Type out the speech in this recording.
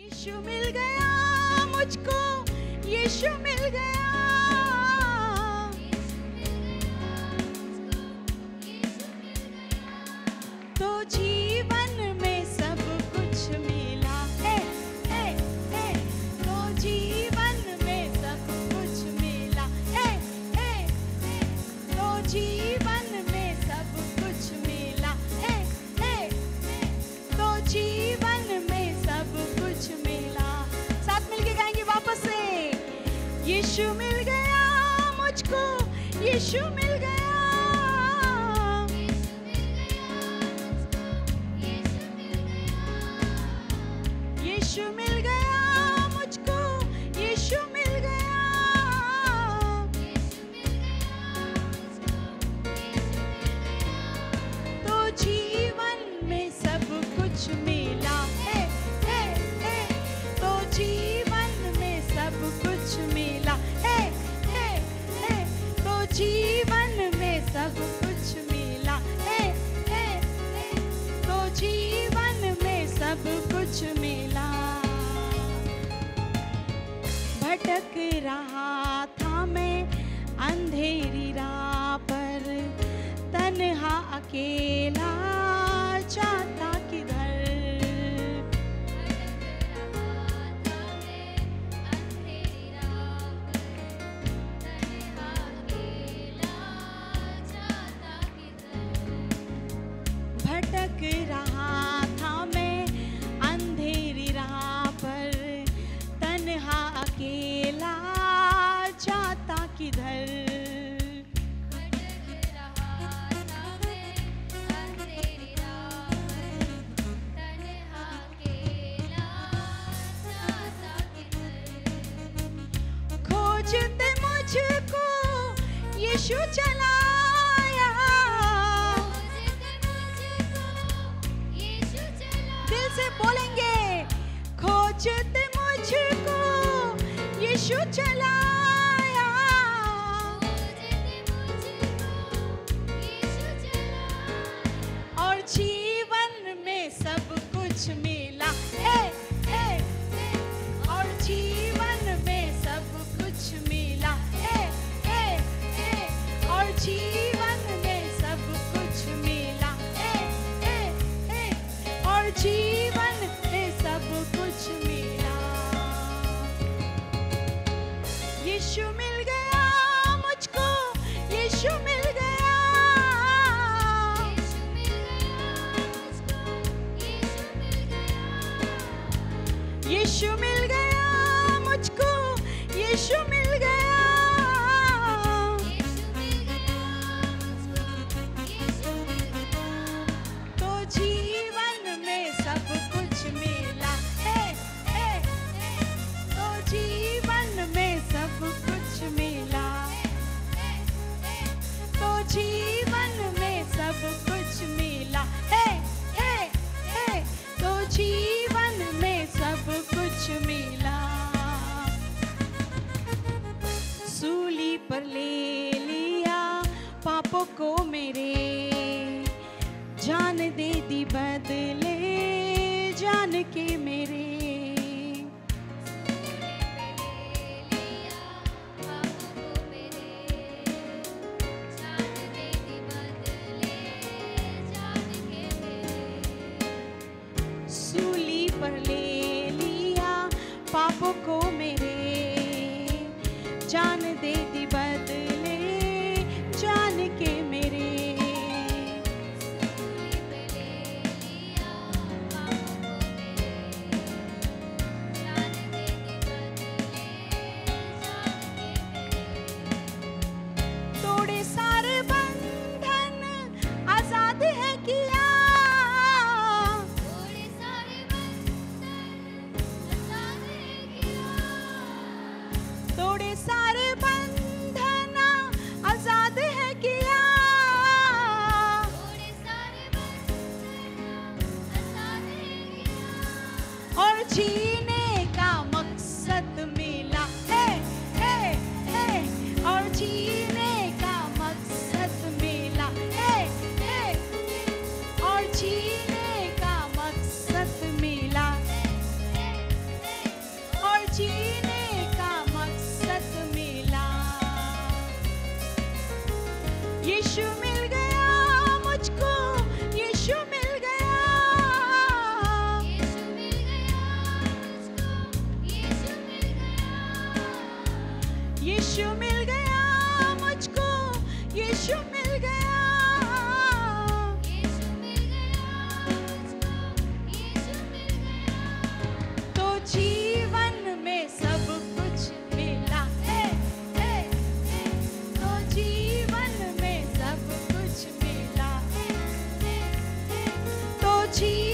यीशु मिल गया मुझको, यीशु मिल गया, तो जीवन में सब कुछ मिला है, है, है। तो जीवन में सब कुछ मिला है, है, है। तो जीवन में सब कुछ मिला है, है, है। तो जीवन में सब कुछ मिला। साथ मिलके गाएंगे वापस से। यीशु मिल गया मुझको, यीशु मिल गया, यीशु मिल गया मुझको, यीशु मिल गया, तो जीवन में सब कुछ मिला है, है, है। तो जीवन में सब कुछ मिला है, है, है। तो जीवन में सब कुछ मिला है, है, है। तो जीवन में सब कुछ मिला। भटक रहा था मैं अंधेरी राह पर, तन्हा अकेला जाता किधर, भटक रहा था मैं अंधेरी राह पर, तन्हा अकेला जाता किधर, भटक रहा था मैं अंधेरी राह पर, तन्हा अकेला जाता किधर। खोजते मुझको यीशु चला से बोलेंगे, खोजते मुझको यीशु चलाया, और जीवन में सब कुछ मिला है, है, है। और जीवन में सब कुछ मिला है, है, है। और जीवन में सब कुछ मिला है, है, है। और जीवन में सब कुछ मिला। यीशु मिल गया मुझको, यीशु मिल गया, यीशु मिल गया मुझको, यीशु मिल गया, तो जीवन में सब कुछ मिला है, है, है। तो जीवन में सब कुछ मिला, है, है। तो जीवन में सब कुछ मिला है, है, है। तो जीवन में सब कुछ मिला। सूली पर ले लिया पापों को मेरे, जान दे दी बदले जान के मेरे, सूली पर ले लिया पापों को मेरे, जान दे दी बदले जान के मेरे। तोड़े सारे बंधन आजाद है किया, तोड़े सारे बंधन आजाद है किया, तोड़े सारे बंधन आजाद है किया, तोड़े सारे बंधन आजाद है किया, और जीने का मकसद मिला है, है, है। और जीने का मकसद मिला है, है। और जीने का मकसद मिला है, है। जीने का मकसद मिला, यीशु मिल गया मुझको, यीशु मिल गया, यीशु मिल गया मुझको, यीशु मिल गया, यीशु मिल गया मुझको, यीशु मिल गया, यीशु मिल गया मुझको, यीशु मिल गया। तो जीवन में सब कुछ मिला, तो